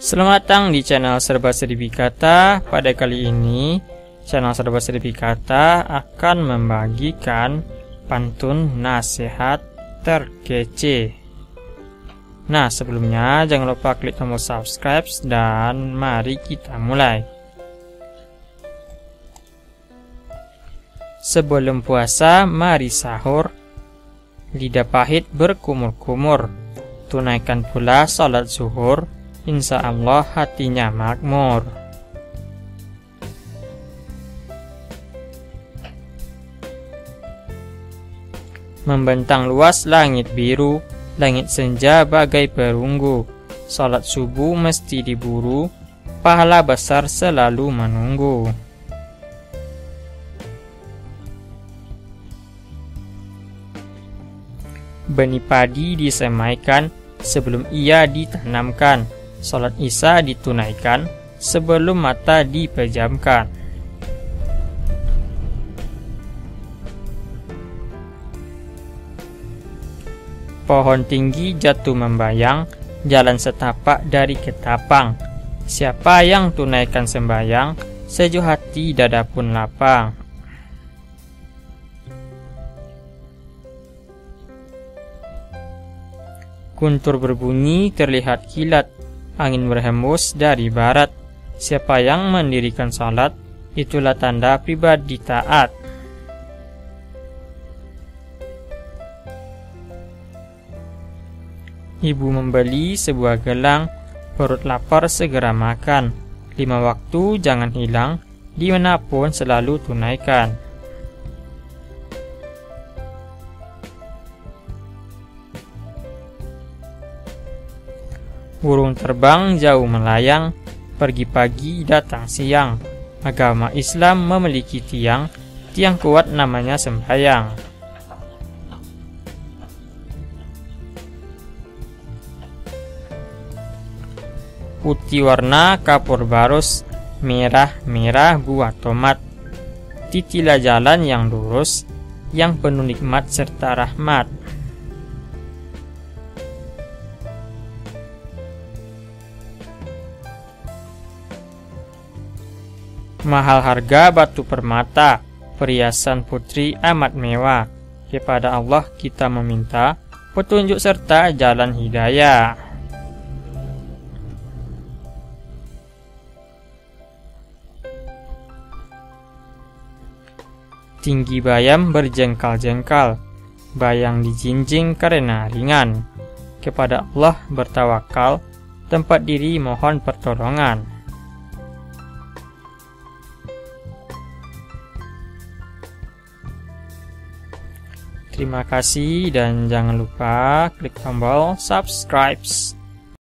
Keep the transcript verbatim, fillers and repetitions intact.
Selamat datang di channel Serba Serbi Kata. Pada kali ini, channel Serba Serbi Kata akan membagikan pantun nasihat terkece. Nah, sebelumnya jangan lupa klik tombol subscribe dan mari kita mulai. Sebelum puasa, mari sahur. Lidah pahit berkumur-kumur. Tunaikan pula salat zuhur. Insya Allah hatinya makmur. Membentang luas langit biru, langit senja bagai perunggu. Salat subuh mesti diburu, pahala besar selalu menunggu. Benih padi disemaikan sebelum ia ditanamkan. Salat Isya ditunaikan sebelum mata dipejamkan. Pohon tinggi jatuh membayang, jalan setapak dari ketapang. Siapa yang tunaikan sembayang, sejuk hati dada pun lapang. Guntur berbunyi terlihat kilat, angin berhembus dari barat. Siapa yang mendirikan salat, itulah tanda pribadi taat. Ibu membeli sebuah gelang, perut lapar segera makan. Lima waktu jangan hilang, dimanapun selalu tunaikan. Burung terbang jauh melayang, pergi pagi datang siang. Agama Islam memiliki tiang, tiang kuat namanya sembahyang. Putih warna kapur barus, merah-merah buah tomat. Titilah jalan yang lurus, yang penuh nikmat serta rahmat. Mahal harga batu permata, perhiasan putri amat mewah. Kepada Allah kita meminta petunjuk serta jalan hidayah. Tinggi bayam berjengkal-jengkal, bayang dijinjing karena ringan. Kepada Allah bertawakal, tempat diri mohon pertolongan. Terima kasih dan jangan lupa klik tombol subscribe.